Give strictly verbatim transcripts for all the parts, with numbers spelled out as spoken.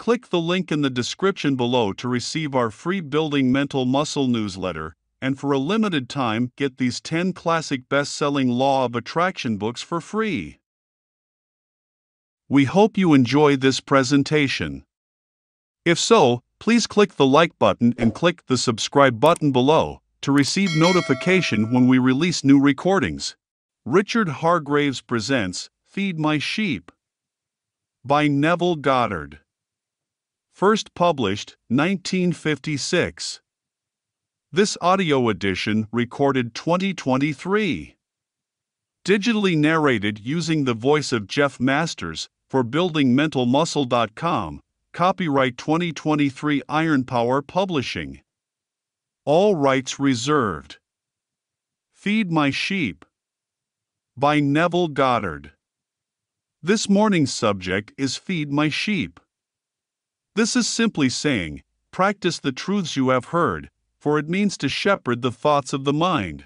Click the link in the description below to receive our free Building Mental Muscle newsletter, and for a limited time, get these ten classic best-selling Law of Attraction books for free. We hope you enjoy this presentation. If so, please click the like button and click the subscribe button below to receive notification when we release new recordings. Richard Hargraves presents Feed My Sheep by Neville Goddard. First published, nineteen fifty-six. This audio edition recorded twenty twenty-three. Digitally narrated using the voice of Jeff Masters for building mental muscle dot com. Copyright twenty twenty-three Iron Power Publishing. All rights reserved. Feed My Sheep by Neville Goddard. This morning's subject is Feed My Sheep. This is simply saying, practice the truths you have heard, for it means to shepherd the thoughts of the mind.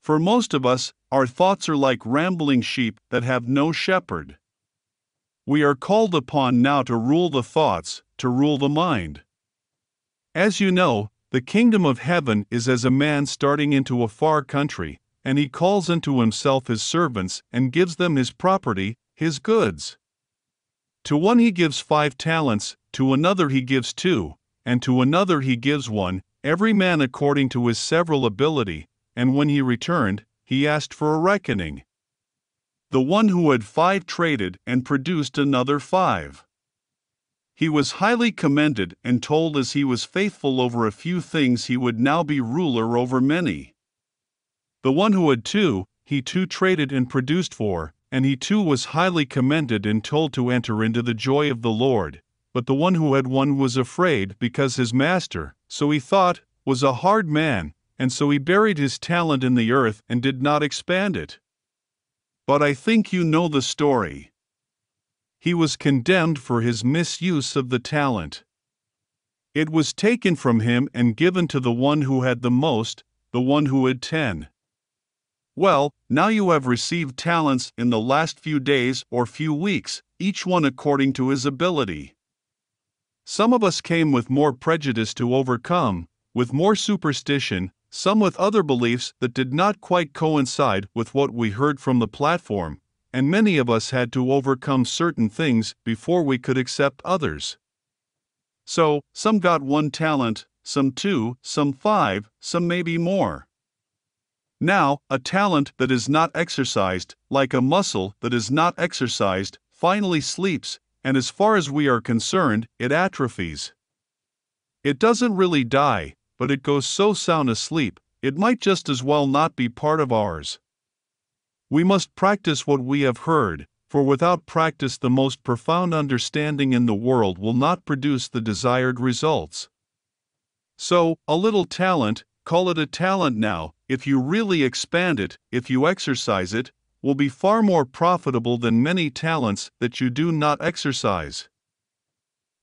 For most of us, our thoughts are like rambling sheep that have no shepherd. We are called upon now to rule the thoughts, to rule the mind. As you know, the kingdom of heaven is as a man starting into a far country, and he calls unto himself his servants and gives them his property, his goods. To one he gives five talents, to another he gives two, and to another he gives one, every man according to his several ability, and when he returned, he asked for a reckoning. The one who had five traded and produced another five. He was highly commended and told as he was faithful over a few things he would now be ruler over many. The one who had two, he too traded and produced four, and he too was highly commended and told to enter into the joy of the Lord. But the one who had one was afraid because his master, so he thought, was a hard man, and so he buried his talent in the earth and did not expand it. But I think you know the story. He was condemned for his misuse of the talent. It was taken from him and given to the one who had the most, the one who had ten. Well, now you have received talents in the last few days or few weeks, each one according to his ability. Some of us came with more prejudice to overcome, with more superstition, some with other beliefs that did not quite coincide with what we heard from the platform, and many of us had to overcome certain things before we could accept others. So, some got one talent, some two, some five, some maybe more. Now, a talent that is not exercised, like a muscle that is not exercised, finally sleeps, and as far as we are concerned, it atrophies. It doesn't really die, but it goes so sound asleep, it might just as well not be part of ours. We must practice what we have heard, for without practice the most profound understanding in the world will not produce the desired results. So, a little talent, call it a talent now, if you really expand it, if you exercise it, will be far more profitable than many talents that you do not exercise.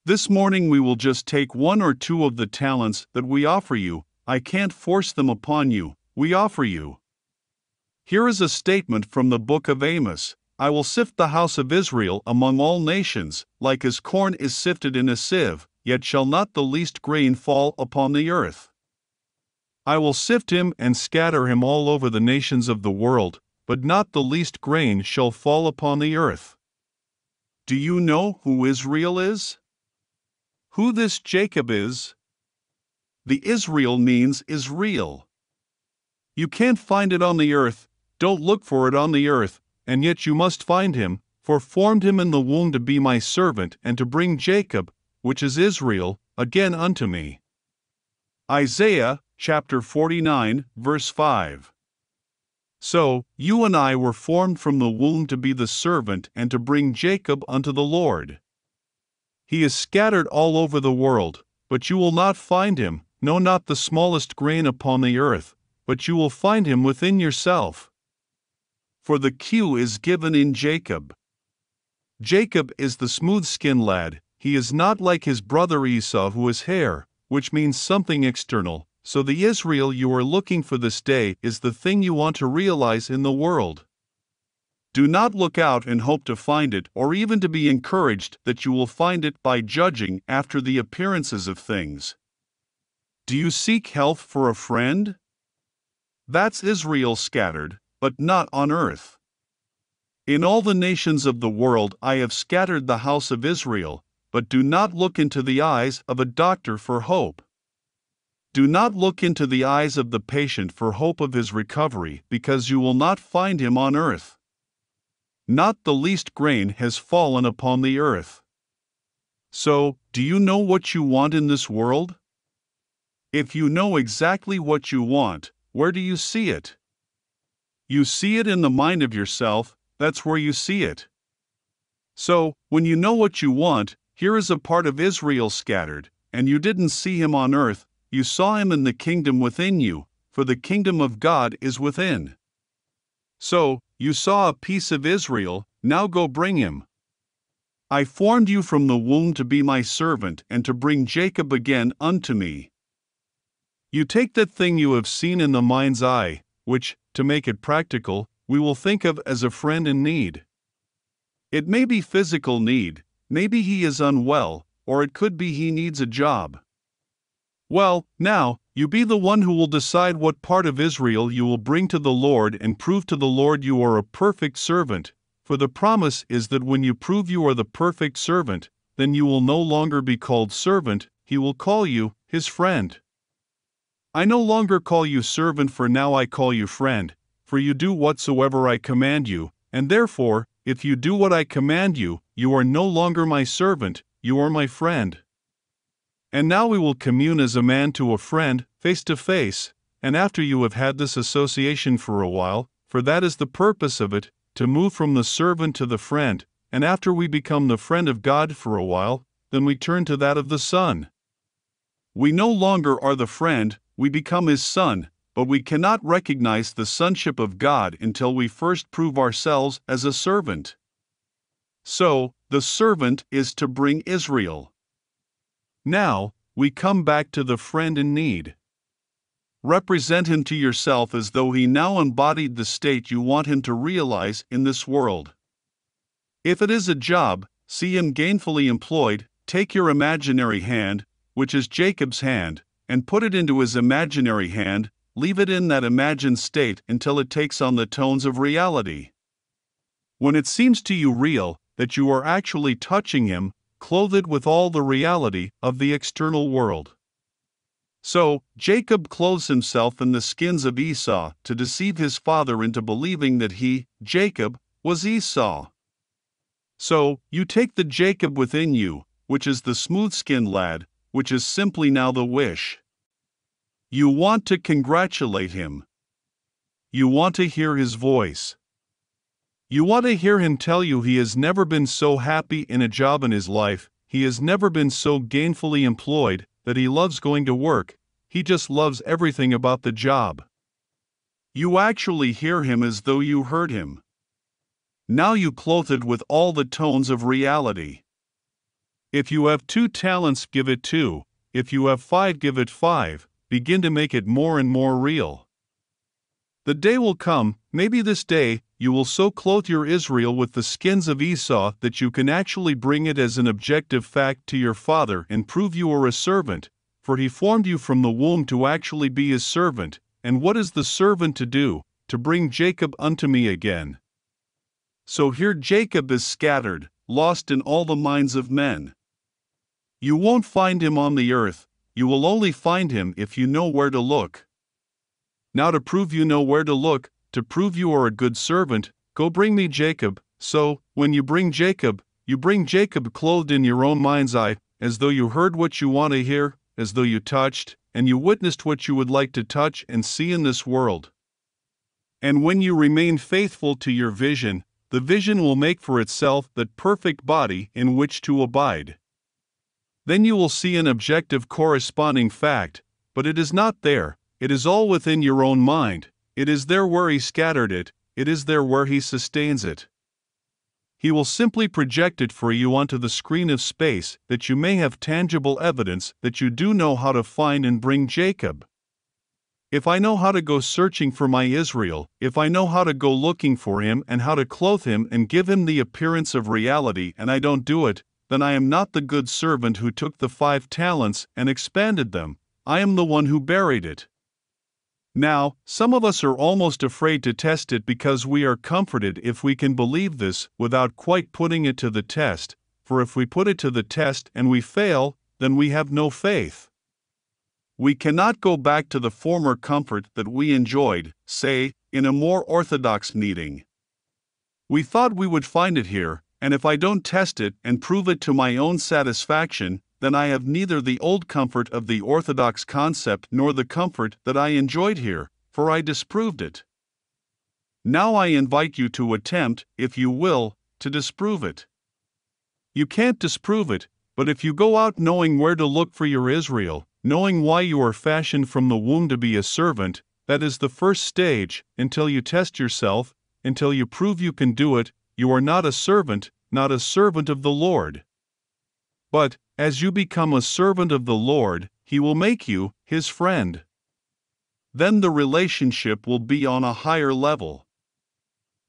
This morning we will just take one or two of the talents that we offer you. I can't force them upon you, we offer you. Here is a statement from the book of Amos. I will sift the house of Israel among all nations, like as corn is sifted in a sieve, yet shall not the least grain fall upon the earth. I will sift him and scatter him all over the nations of the world, but not the least grain shall fall upon the earth. Do you know who Israel is? Who this Jacob is? The Israel means is real. You can't find it on the earth, don't look for it on the earth, and yet you must find him, for formed him in the womb to be my servant and to bring Jacob, which is Israel, again unto me. Isaiah, chapter forty-nine, verse five. So, you and I were formed from the womb to be the servant and to bring Jacob unto the Lord. He is scattered all over the world, but you will not find him, no, not the smallest grain upon the earth, but you will find him within yourself. For the cue is given in Jacob. Jacob is the smooth-skinned lad, he is not like his brother Esau who is hair, which means something external, so the Israel you are looking for this day is the thing you want to realize in the world. Do not look out and hope to find it, or even to be encouraged that you will find it by judging after the appearances of things. Do you seek health for a friend? That's Israel scattered, but not on earth. In all the nations of the world I have scattered the house of Israel, but do not look into the eyes of a doctor for hope. Do not look into the eyes of the patient for hope of his recovery, because you will not find him on earth. Not the least grain has fallen upon the earth. So, do you know what you want in this world? If you know exactly what you want, where do you see it? You see it in the mind of yourself, that's where you see it. So, when you know what you want, here is a part of Israel scattered, and you didn't see him on earth, you saw him in the kingdom within you, for the kingdom of God is within. So, you saw a piece of Israel, now go bring him. I formed you from the womb to be my servant and to bring Jacob again unto me. You take that thing you have seen in the mind's eye, which, to make it practical, we will think of as a friend in need. It may be physical need, maybe he is unwell, or it could be he needs a job. Well, now, you be the one who will decide what part of Israel you will bring to the Lord and prove to the Lord you are a perfect servant, for the promise is that when you prove you are the perfect servant, then you will no longer be called servant, he will call you his friend. I no longer call you servant, for now I call you friend, for you do whatsoever I command you, and therefore, if you do what I command you, you are no longer my servant, you are my friend. And now we will commune as a man to a friend, face to face, and after you have had this association for a while, for that is the purpose of it, to move from the servant to the friend, and after we become the friend of God for a while, then we turn to that of the Son. We no longer are the friend, we become his son, but we cannot recognize the sonship of God until we first prove ourselves as a servant. So, the servant is to bring Israel. Now, we come back to the friend in need. Represent him to yourself as though he now embodied the state you want him to realize in this world. If it is a job, see him gainfully employed, take your imaginary hand, which is Jacob's hand, and put it into his imaginary hand, leave it in that imagined state until it takes on the tones of reality. When it seems to you real, that you are actually touching him, clothe it with all the reality of the external world. So, Jacob clothes himself in the skins of Esau to deceive his father into believing that he, Jacob, was Esau. So, you take the Jacob within you, which is the smooth-skinned lad, which is simply now the wish. You want to congratulate him. You want to hear his voice. You want to hear him tell you he has never been so happy in a job in his life, he has never been so gainfully employed, that he loves going to work, he just loves everything about the job. You actually hear him as though you heard him. Now you clothe it with all the tones of reality. If you have two talents, give it two. If you have five, give it five. Begin to make it more and more real. The day will come, maybe this day, you will so clothe your Israel with the skins of Esau that you can actually bring it as an objective fact to your father and prove you are a servant, for he formed you from the womb to actually be his servant, and what is the servant to do? To bring Jacob unto me again. So here Jacob is scattered, lost in all the minds of men. You won't find him on the earth, you will only find him if you know where to look. Now to prove you know where to look, to prove you are a good servant, go bring me Jacob. So, when you bring Jacob, you bring Jacob clothed in your own mind's eye, as though you heard what you want to hear, as though you touched, and you witnessed what you would like to touch and see in this world. And when you remain faithful to your vision, the vision will make for itself that perfect body in which to abide. Then you will see an objective corresponding fact, but it is not there, it is all within your own mind, it is there where he scattered it, it is there where he sustains it. He will simply project it for you onto the screen of space that you may have tangible evidence that you do know how to find and bring Jacob. If I know how to go searching for my Israel, if I know how to go looking for him and how to clothe him and give him the appearance of reality, and I don't do it, then I am not the good servant who took the five talents and expanded them. I am the one who buried it. Now, some of us are almost afraid to test it because we are comforted if we can believe this without quite putting it to the test, for if we put it to the test and we fail, then we have no faith. We cannot go back to the former comfort that we enjoyed, say, in a more orthodox meeting. We thought we would find it here, and if I don't test it and prove it to my own satisfaction, then I have neither the old comfort of the orthodox concept nor the comfort that I enjoyed here, for I disproved it. Now I invite you to attempt, if you will, to disprove it. You can't disprove it, but if you go out knowing where to look for your Israel, knowing why you are fashioned from the womb to be a servant, that is the first stage. Until you test yourself, until you prove you can do it, you are not a servant, not a servant of the Lord. But, as you become a servant of the Lord, He will make you His friend. Then the relationship will be on a higher level.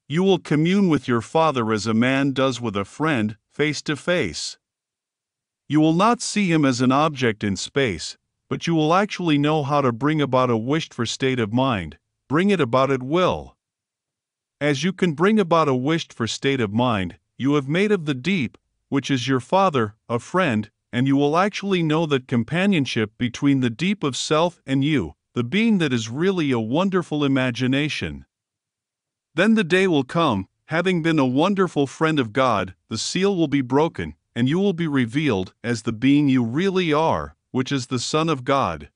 You will commune with your Father as a man does with a friend, face to face. You will not see Him as an object in space, but you will actually know how to bring about a wished-for state of mind, bring it about at will. As you can bring about a wished-for state of mind, you have made of the deep, which is your Father, a friend, and you will actually know that companionship between the deep of self and you, the being that is really a wonderful imagination. Then the day will come, having been a wonderful friend of God, the seal will be broken, and you will be revealed as the being you really are, which is the Son of God.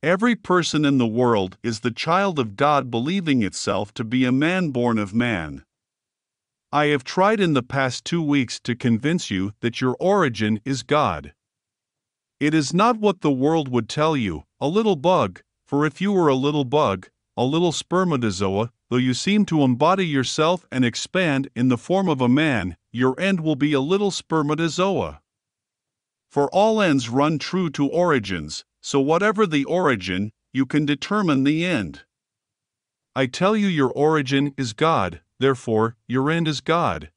Every person in the world is the child of God, believing itself to be a man born of man. I have tried in the past two weeks to convince you that your origin is God. It is not what the world would tell you, a little bug, for if you were a little bug, a little spermatozoa, though you seem to embody yourself and expand in the form of a man, your end will be a little spermatozoa. For all ends run true to origins, so whatever the origin, you can determine the end. I tell you your origin is God. Therefore, your end is God.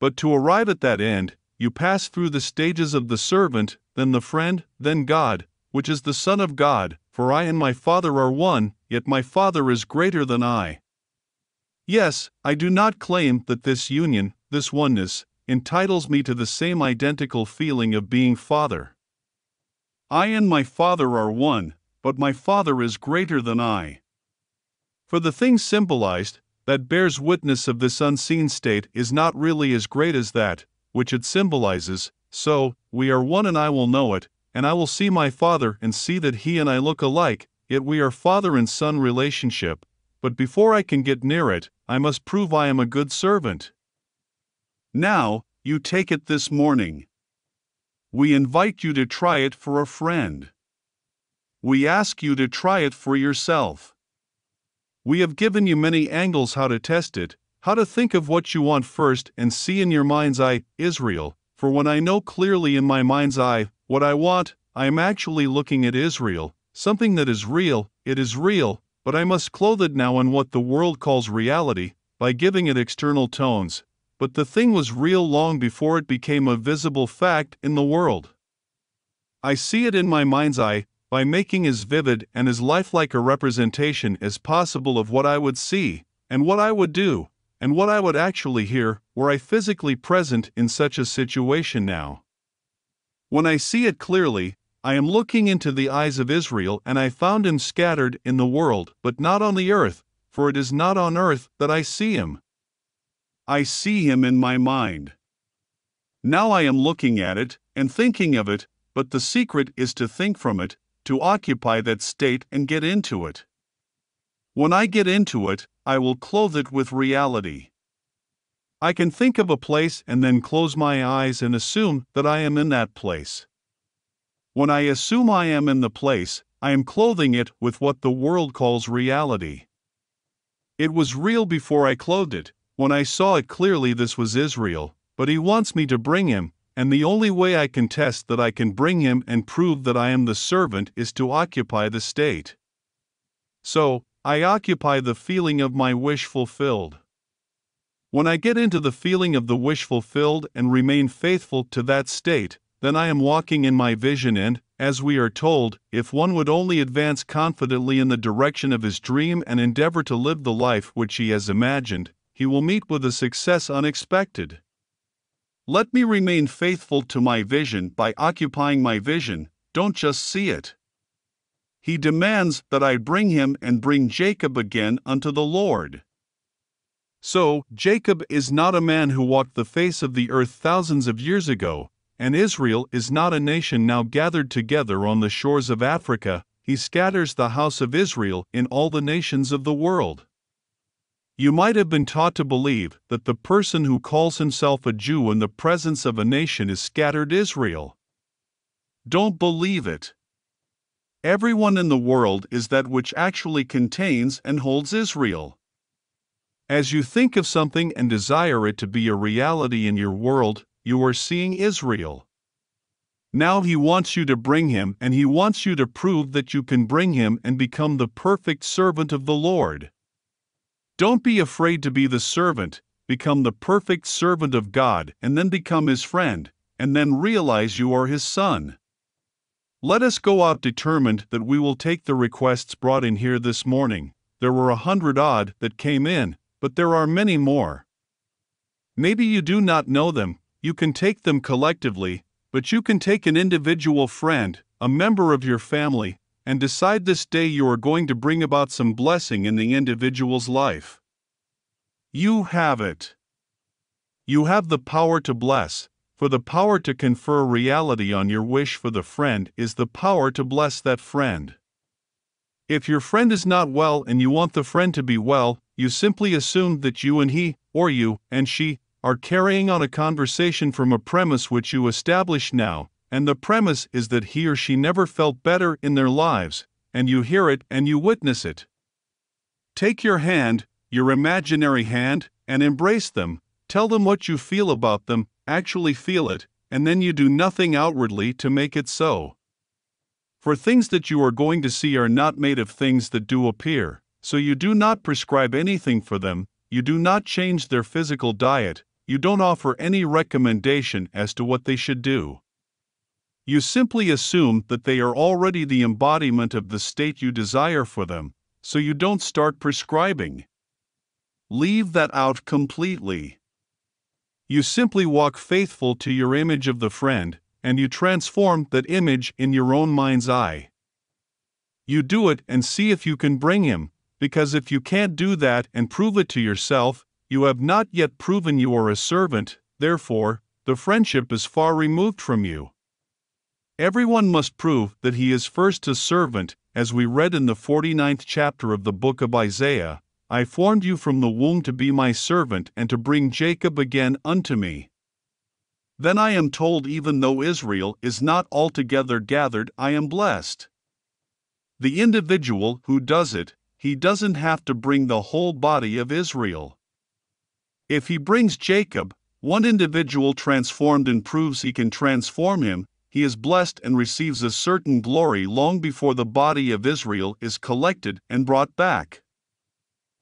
But to arrive at that end, you pass through the stages of the servant, then the friend, then God, which is the Son of God, for I and my Father are one, yet my Father is greater than I. Yes, I do not claim that this union, this oneness, entitles me to the same identical feeling of being Father. I and my Father are one, but my Father is greater than I. For the thing symbolized, that bears witness of this unseen state is not really as great as that which it symbolizes, so, we are one and I will know it, and I will see my Father and see that He and I look alike, yet we are father and son relationship, but before I can get near it, I must prove I am a good servant. Now, you take it this morning. We invite you to try it for a friend. We ask you to try it for yourself. We have given you many angles how to test it, how to think of what you want first and see in your mind's eye, Israel, for when I know clearly in my mind's eye what I want, I am actually looking at Israel, something that is real, it is real, but I must clothe it now in what the world calls reality, by giving it external tones, but the thing was real long before it became a visible fact in the world. I see it in my mind's eye, by making as vivid and as lifelike a representation as possible of what I would see, and what I would do, and what I would actually hear, were I physically present in such a situation now. When I see it clearly, I am looking into the eyes of Israel, and I found him scattered in the world, but not on the earth, for it is not on earth that I see him. I see him in my mind. Now I am looking at it, and thinking of it, but the secret is to think from it, to occupy that state and get into it. When I get into it, I will clothe it with reality. I can think of a place and then close my eyes and assume that I am in that place. When I assume I am in the place, I am clothing it with what the world calls reality. It was real before I clothed it. When I saw it clearly, this was Israel, but he wants me to bring him. And the only way I can test that I can bring him and prove that I am the servant is to occupy the state. So, I occupy the feeling of my wish fulfilled. When I get into the feeling of the wish fulfilled and remain faithful to that state, then I am walking in my vision and, as we are told, if one would only advance confidently in the direction of his dream and endeavor to live the life which he has imagined, he will meet with a success unexpected. Let me remain faithful to my vision by occupying my vision, don't just see it. He demands that I bring him and bring Jacob again unto the Lord. So, Jacob is not a man who walked the face of the earth thousands of years ago, and Israel is not a nation now gathered together on the shores of Africa. He scatters the house of Israel in all the nations of the world. You might have been taught to believe that the person who calls himself a Jew in the presence of a nation is scattered Israel. Don't believe it. Everyone in the world is that which actually contains and holds Israel. As you think of something and desire it to be a reality in your world, you are seeing Israel. Now he wants you to bring him, and he wants you to prove that you can bring him and become the perfect servant of the Lord. Don't be afraid to be the servant, become the perfect servant of God, and then become his friend, and then realize you are his son. Let us go out determined that we will take the requests brought in here this morning. There were a hundred odd that came in, but there are many more. Maybe you do not know them. You can take them collectively, but you can take an individual friend, a member of your family, and decide this day you are going to bring about some blessing in the individual's life. You have it. You have the power to bless, for the power to confer reality on your wish for the friend is the power to bless that friend. If your friend is not well and you want the friend to be well, you simply assume that you and he, or you and she, are carrying on a conversation from a premise which you establish now, and the premise is that he or she never felt better in their lives, and you hear it and you witness it. Take your hand, your imaginary hand, and embrace them, tell them what you feel about them, actually feel it, and then you do nothing outwardly to make it so. For things that you are going to see are not made of things that do appear, so you do not prescribe anything for them, you do not change their physical diet, you don't offer any recommendation as to what they should do. You simply assume that they are already the embodiment of the state you desire for them, so you don't start prescribing. Leave that out completely. You simply walk faithful to your image of the friend, and you transform that image in your own mind's eye. You do it and see if you can bring him, because if you can't do that and prove it to yourself, you have not yet proven you are a servant, therefore, the friendship is far removed from you. Everyone must prove that he is first a servant, as we read in the forty-ninth chapter of the book of Isaiah, I formed you from the womb to be my servant and to bring Jacob again unto me. Then I am told even though Israel is not altogether gathered, I am blessed. The individual who does it, he doesn't have to bring the whole body of Israel. If he brings Jacob, one individual transformed and proves he can transform him, he is blessed and receives a certain glory long before the body of Israel is collected and brought back.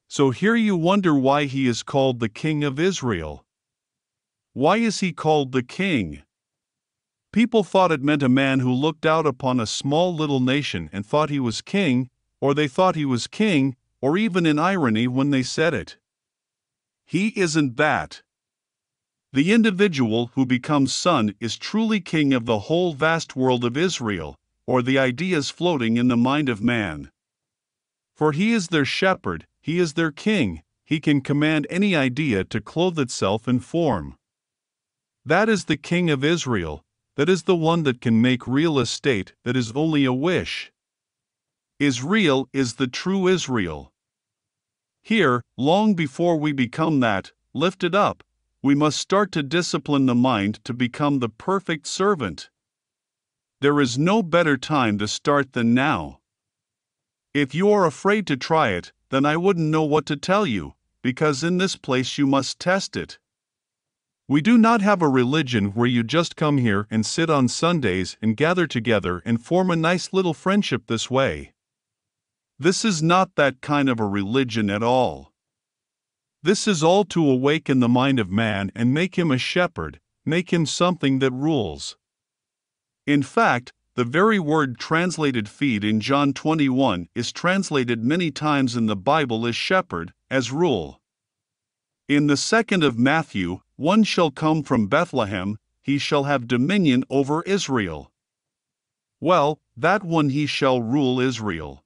So here you wonder why he is called the King of Israel. Why is he called the king? People thought it meant a man who looked out upon a small little nation and thought he was king, or they thought he was king, or even in irony when they said it. He isn't that. The individual who becomes son is truly king of the whole vast world of Israel, or the ideas floating in the mind of man. For he is their shepherd, he is their king, he can command any idea to clothe itself in form. That is the King of Israel, that is the one that can make real estate that is only a wish. Israel is the true Israel. Here, long before we become that, lifted up, we must start to discipline the mind to become the perfect servant. There is no better time to start than now. If you are afraid to try it, then I wouldn't know what to tell you, because in this place you must test it. We do not have a religion where you just come here and sit on Sundays and gather together and form a nice little friendship this way. This is not that kind of a religion at all. This is all to awaken the mind of man and make him a shepherd, make him something that rules. In fact, the very word translated feed in John twenty-one is translated many times in the Bible as shepherd, as rule. In the second of Matthew, one shall come from Bethlehem, he shall have dominion over Israel. Well, that one he shall rule Israel.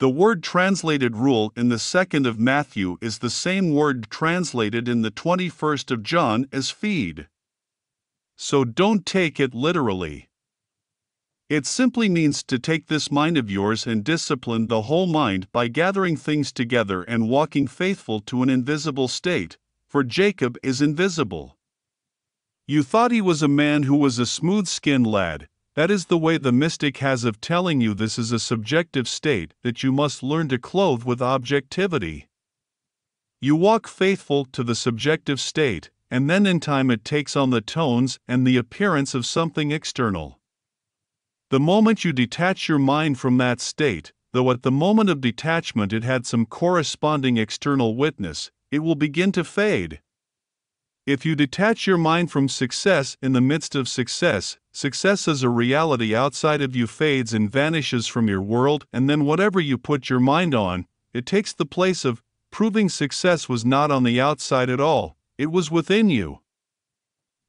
The word translated rule in the second of Matthew is the same word translated in the twenty-first of John as feed. So don't take it literally. It simply means to take this mind of yours and discipline the whole mind by gathering things together and walking faithful to an invisible state, for Jacob is invisible. You thought he was a man who was a smooth-skinned lad. That is the way the mystic has of telling you this is a subjective state that you must learn to clothe with objectivity. You walk faithful to the subjective state, and then in time it takes on the tones and the appearance of something external. The moment you detach your mind from that state, though at the moment of detachment it had some corresponding external witness, it will begin to fade. If you detach your mind from success in the midst of success, success as a reality outside of you fades and vanishes from your world, and then whatever you put your mind on, it takes the place of, proving success was not on the outside at all, it was within you.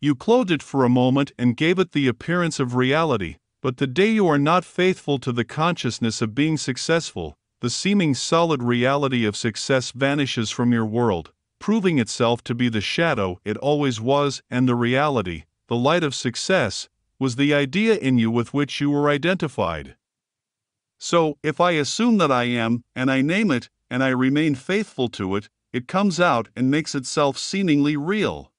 You clothed it for a moment and gave it the appearance of reality, but the day you are not faithful to the consciousness of being successful, the seeming solid reality of success vanishes from your world, proving itself to be the shadow it always was, and the reality, the light of success, was the idea in you with which you were identified. So, if I assume that I am, and I name it, and I remain faithful to it, it comes out and makes itself seemingly real.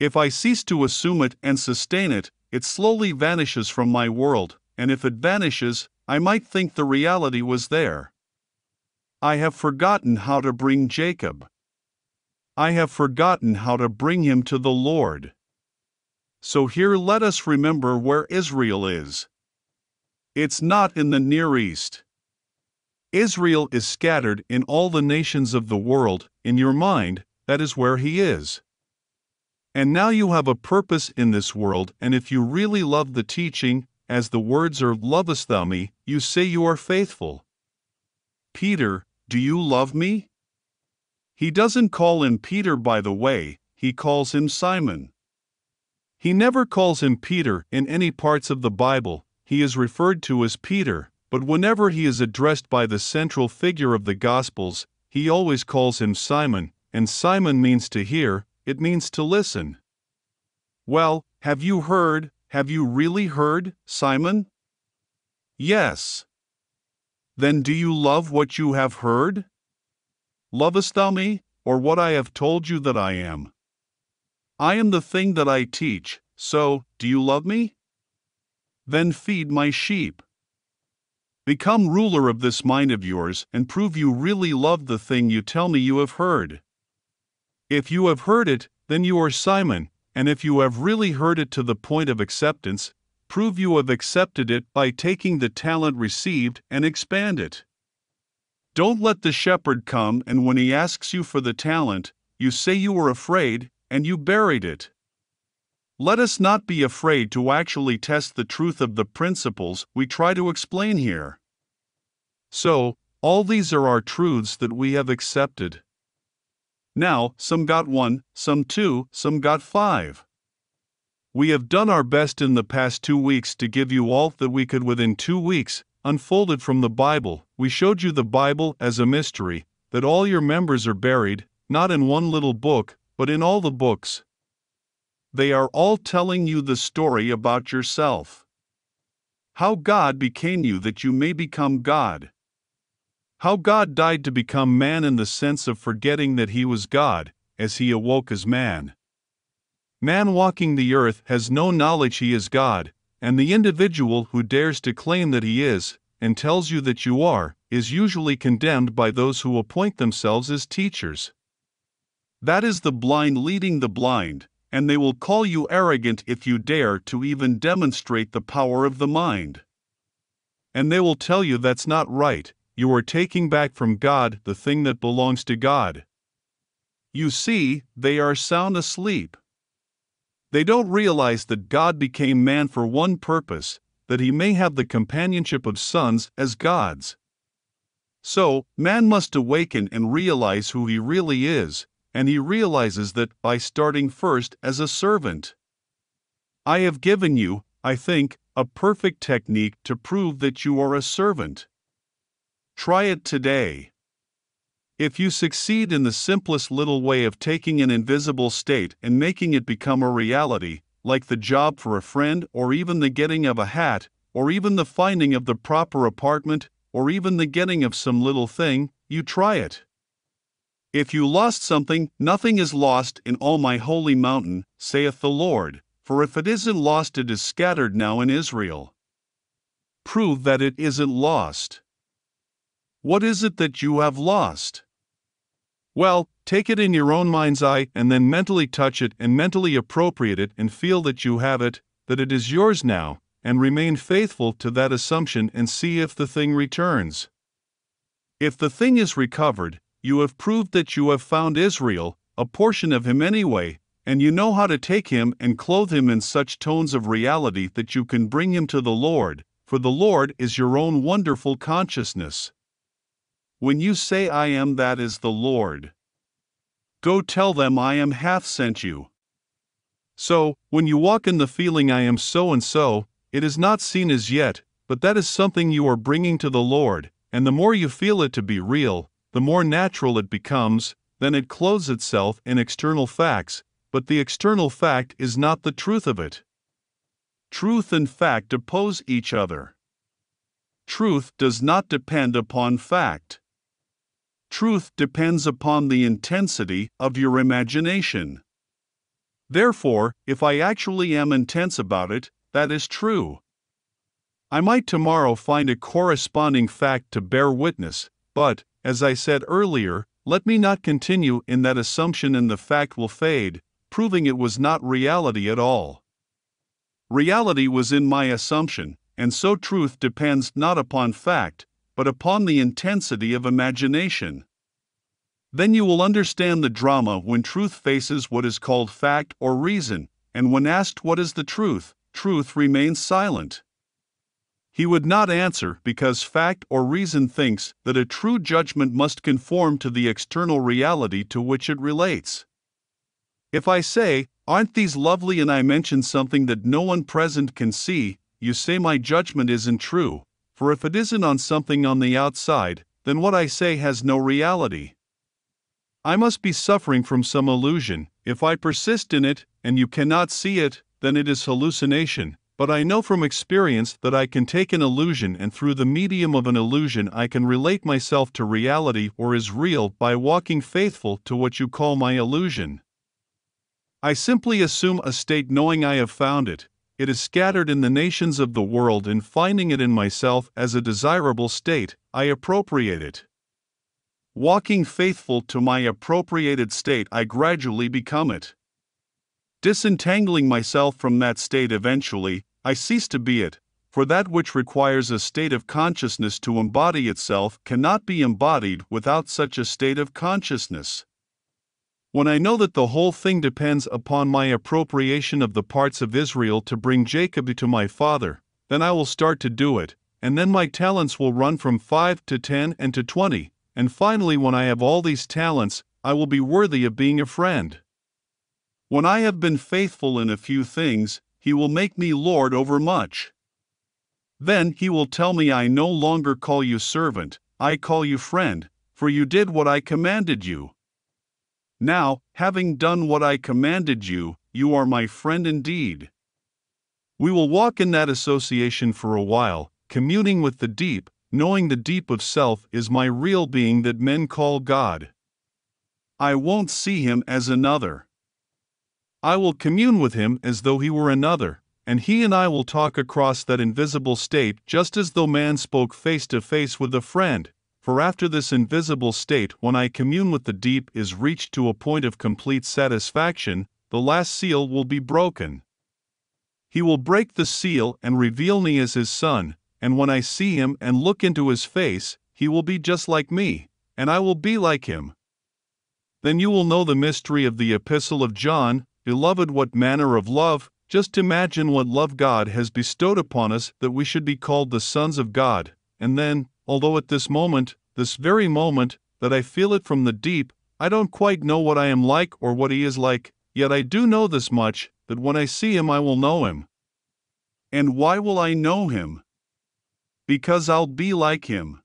If I cease to assume it and sustain it, it slowly vanishes from my world, and if it vanishes, I might think the reality was there. I have forgotten how to bring Jacob. I have forgotten how to bring him to the Lord. So here let us remember where Israel is. It's not in the Near East. Israel is scattered in all the nations of the world, in your mind, that is where he is. And now you have a purpose in this world, and if you really love the teaching, as the words are, lovest thou me, you say you are faithful. Peter, do you love me? He doesn't call him Peter, by the way, he calls him Simon. He never calls him Peter in any parts of the Bible, he is referred to as Peter, but whenever he is addressed by the central figure of the Gospels, he always calls him Simon, and Simon means to hear, it means to listen. Well, have you heard, have you really heard, Simon? Yes. Then do you love what you have heard? Lovest thou me, or what I have told you that I am? I am the thing that I teach, so, do you love me? Then feed my sheep. Become ruler of this mind of yours and prove you really love the thing you tell me you have heard. If you have heard it, then you are Simon, and if you have really heard it to the point of acceptance, prove you have accepted it by taking the talent received and expand it. Don't let the shepherd come and when he asks you for the talent, you say you were afraid, and you buried it. Let us not be afraid to actually test the truth of the principles we try to explain here. So, all these are our truths that we have accepted. Now, some got one, some two, some got five. We have done our best in the past two weeks to give you all that we could within two weeks, unfolded from the Bible. We showed you the Bible as a mystery, that all your members are buried, not in one little book, but in all the books. They are all telling you the story about yourself. How God became you that you may become God. How God died to become man in the sense of forgetting that he was God, as he awoke as man. Man walking the earth has no knowledge he is God, and the individual who dares to claim that he is, and tells you that you are, is usually condemned by those who appoint themselves as teachers. That is the blind leading the blind, and they will call you arrogant if you dare to even demonstrate the power of the mind. and they will tell you that's not right. You are taking back from God the thing that belongs to God. You see, they are sound asleep. They don't realize that God became man for one purpose, that he may have the companionship of sons as gods. So, man must awaken and realize who he really is, and he realizes that by starting first as a servant. I have given you, I think, a perfect technique to prove that you are a servant. Try it today. If you succeed in the simplest little way of taking an invisible state and making it become a reality, like the job for a friend, or even the getting of a hat, or even the finding of the proper apartment, or even the getting of some little thing, you try it. If you lost something, nothing is lost in all my holy mountain, saith the Lord, for if it isn't lost it is scattered now in Israel. Prove that it isn't lost. What is it that you have lost? Well, take it in your own mind's eye and then mentally touch it and mentally appropriate it and feel that you have it, that it is yours now, and remain faithful to that assumption and see if the thing returns. If the thing is recovered, you have proved that you have found Israel, a portion of him anyway, and you know how to take him and clothe him in such tones of reality that you can bring him to the Lord, for the Lord is your own wonderful consciousness. When you say I am, that is the Lord. Go tell them I am hath sent you. So, when you walk in the feeling I am so and so, it is not seen as yet, but that is something you are bringing to the Lord, and the more you feel it to be real, the more natural it becomes. Then it clothes itself in external facts, but the external fact is not the truth of it. Truth and fact oppose each other. Truth does not depend upon fact. Truth depends upon the intensity of your imagination. Therefore, if I actually am intense about it, that is true. I might tomorrow find a corresponding fact to bear witness, but, as I said earlier, let me not continue in that assumption and the fact will fade, proving it was not reality at all. Reality was in my assumption, and so truth depends not upon fact, but upon the intensity of imagination. Then you will understand the drama when truth faces what is called fact or reason, and when asked what is the truth, truth remains silent. He would not answer because fact or reason thinks that a true judgment must conform to the external reality to which it relates. If I say, aren't these lovely, and I mention something that no one present can see, you say my judgment isn't true, for if it isn't on something on the outside, then what I say has no reality. I must be suffering from some illusion. If I persist in it, and you cannot see it, then it is hallucination, but I know from experience that I can take an illusion, and through the medium of an illusion I can relate myself to reality or is real by walking faithful to what you call my illusion. I simply assume a state knowing I have found it. It is scattered in the nations of the world, and finding it in myself as a desirable state, I appropriate it. Walking faithful to my appropriated state, I gradually become it. Disentangling myself from that state eventually, I cease to be it, for that which requires a state of consciousness to embody itself cannot be embodied without such a state of consciousness. When I know that the whole thing depends upon my appropriation of the parts of Israel to bring Jacob to my father, then I will start to do it, and then my talents will run from five to ten and to twenty, and finally when I have all these talents, I will be worthy of being a friend. When I have been faithful in a few things, he will make me lord over much. Then he will tell me I no longer call you servant, I call you friend, for you did what I commanded you. Now, having done what I commanded you, you are my friend indeed. We will walk in that association for a while, communing with the deep, knowing the deep of self is my real being that men call God. I won't see him as another. I will commune with him as though he were another, and he and I will talk across that invisible state just as though man spoke face to face with a friend. For after this invisible state, when I commune with the deep, is reached to a point of complete satisfaction, the last seal will be broken. He will break the seal and reveal me as his son, and when I see him and look into his face, he will be just like me, and I will be like him. Then you will know the mystery of the Epistle of John, beloved, what manner of love, just imagine what love God has bestowed upon us that we should be called the sons of God, and then, although at this moment, this very moment, that I feel it from the deep, I don't quite know what I am like or what he is like, yet I do know this much, that when I see him I will know him. And why will I know him? Because I'll be like him.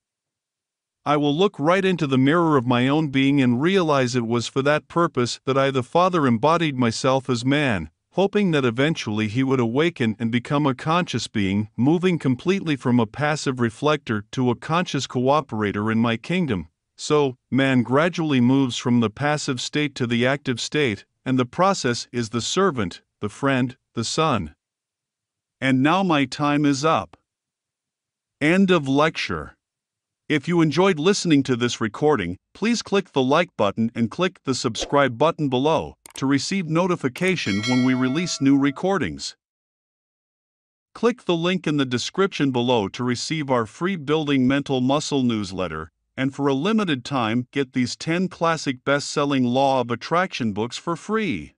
I will look right into the mirror of my own being and realize it was for that purpose that I the Father embodied myself as man, hoping that eventually he would awaken and become a conscious being, moving completely from a passive reflector to a conscious cooperator in my kingdom. So, man gradually moves from the passive state to the active state, and the process is the servant, the friend, the son. And now my time is up. End of lecture. If you enjoyed listening to this recording, please click the like button and click the subscribe button below to receive notification when we release new recordings. Click the link in the description below to receive our free Building Mental Muscle newsletter, and for a limited time get these ten classic best-selling Law of Attraction books for free.